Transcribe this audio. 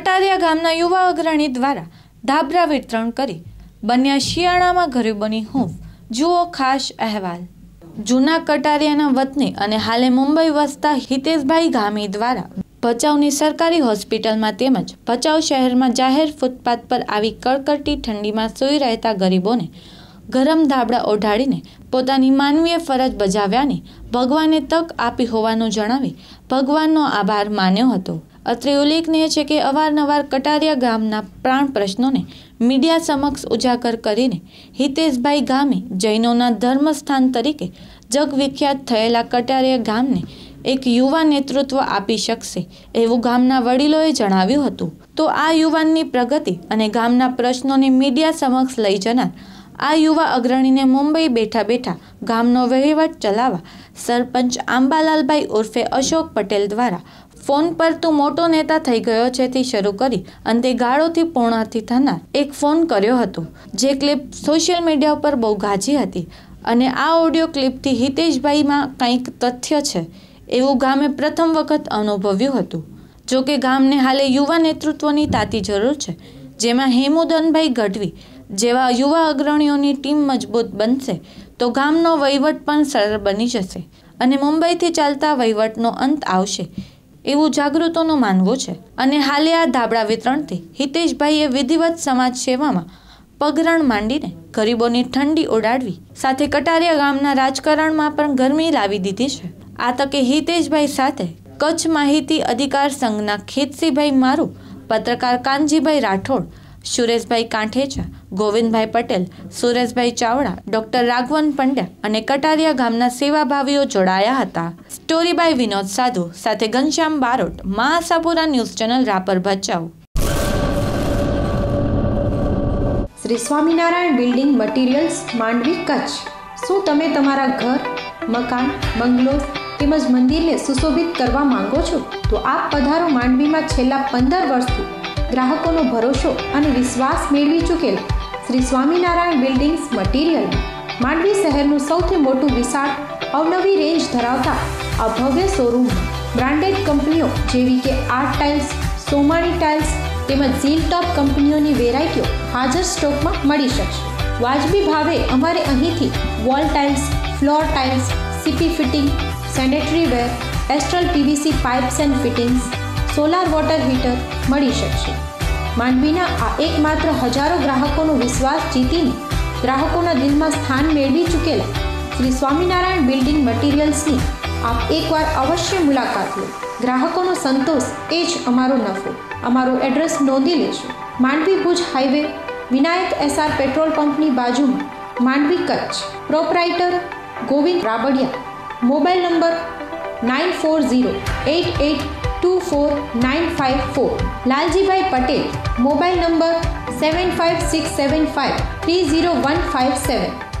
કટારિયા ગામના યુવા અગ્રણી દ્વારા ધાબરા વિતરણ કરી બન્યા શિયાળામાં ગરીબોની હૂંફ, જુઓ ખાસ અહેવાલ। જૂના કટારિયાના વતની અને હાલે મુંબઈ વસતા હિતેશભાઈ ગામી દ્વારા ભચાઉની સરકારી હોસ્પિટલમાં તેમજ ભચાઉ શહેરમાં જાહેર ફૂટપાથ પર આવી કડકડતી ઠંડીમાં સૂઈ રહેતા ગરીબોને ગરમ ધાબળા ઓઢાડીને પોતાની માનવીય ફરજ બજાવ્યાને ભગવાને તક આપી હોવાનું જણાવી ભગવાનનો આભાર માન્યો હતો। અત્રે ઉલ્લેખનીય છે કે અવારનવાર કટારિયા ગામના પ્રાણ પ્રશ્નોને મીડિયા સમક્ષ ઉજાગર કરીને હિતેશભાઈ ગામે જૈનોના ધર્મસ્થાન તરીકે જગવિખ્યાત થયેલા કટારિયા ગામને એક યુવા નેતૃત્વ આપી શકશે એવું ગામના વડીલોએ જણાવ્યું હતું। તો આ યુવાનની પ્રગતિ અને ગામના પ્રશ્નોને મીડિયા સમક્ષ લઈ જનાર આ યુવા અગ્રણીને મુંબઈ બેઠા બેઠા ગામનો વહીવટ ચલાવવા સરપંચ આંબાલાલભાઈ ઉર્ફે અશોક પટેલ દ્વારા ફોન પર તું મોટો નેતા થઈ ગયો છે થી શરૂ કરી અંતે ગાળોથી પૂર્ણાહુતિ થનાર એક ફોન કર્યો હતો, જે ક્લિપ સોશિયલ મીડિયા ઉપર બહુ ગાજી હતી અને આ ઓડિયો ક્લિપથી હિતેશભાઈમાં કંઈક તથ્ય છે એવું ગામે પ્રથમ વખત અનુભવ્યું હતું। જો કે ગામને હાલે યુવા નેતૃત્વની તાતી જરૂર છે, જેમાં હેમુદનભાઈ ગઢવી જેવા યુવા અગ્રણીઓની ટીમ મજબૂત બનશે તો ગામનો વહીવટ પણ સરળ બની જશે અને મુંબઈથી ચાલતા વહીવટનો અંત આવશે એવું જાગૃતોનું માનવું છે। અને હાલે આ ધાબળા વિતરણથી હિતેશભાઈએ વિધિવત સમાજ સેવામાં પગરણ માંડીને ગરીબોની ઠંડી ઉડાડવી સાથે કટારિયા ગામના રાજકારણમાં પણ ગરમી લાવી દીધી છે। આ તકે હિતેશભાઈ સાથે કચ્છ માહિતી અધિકાર સંઘના ખેતસીભાઈ મારુ, પત્રકાર કાનજીભાઈ રાઠોડ, સુરેશભાઈ કાંઠેચા, ગોવિંદભાઈ પટેલ, સુરેશભાઈ ચાવડા, ડોક્ટર રાઘવન પંડ્યા અને કટારિયા ગામના સેવાભાવીઓ જોડાયા હતા। સ્ટોરી બાય વિનોદ સાધુ સાથે Ghanshyam Barot, Maa Ashapura news channel, Rapar, Bhachau. Shri Swaminarayan building materials, Mandvi, Kutch. શું તમે તમારા ઘર, મકાન, બંગલો તેમજ મંદિરને સુશોભિત કરવા માંગો છો? તો આપ પધારો। માંડવીમાં છેલ્લા 15 વર્ષથી ગ્રાહકોનો ભરોસો અને વિશ્વાસ મેળવી ચૂકેલ શ્રી સ્વામિનારાયણ બિલ્ડિંગ્સ મટીરિયલ માંડવી શહેરનું સૌથી મોટું વિશાળ અવનવી રેન્જ ધરાવતા આ ભવ્ય શોરૂમ બ્રાન્ડેડ કંપનીઓ જેવી કે આર ટાઇલ્સ, સોમાની ટાઇલ્સ તેમજ ઝીલ ટોપ કંપનીઓની વેરાયટીઓ હાજર સ્ટોકમાં મળી શકશે। વાજબી ભાવે અમારે અહીંથી wall tiles, floor tiles, CP fitting, sanitary ware, Astral PVC pipes and fittings, solar water heater મળી શકશે। માંડવીના આ એકમાત્ર હજારો ગ્રાહકોનો વિશ્વાસ જીતીને ગ્રાહકોના દિલમાં સ્થાન મેળવી ચૂકેલા શ્રી સ્વામિનારાયણ બિલ્ડિંગ મટીરિયલ્સની આપ એકવાર અવશ્ય મુલાકાત લો। ગ્રાહકોનો સંતોષ એ જ અમારો નફો। અમારું એડ્રેસ નોંધી લેજો। Mandvi Bhuj highway, Vinayak SR petrol પંપની બાજુમાં, Mandvi, Kutch. Proprietor Govind Rabadiya. Mobile number 9408824954। Laljibhai Patel, mobile number 7567530157।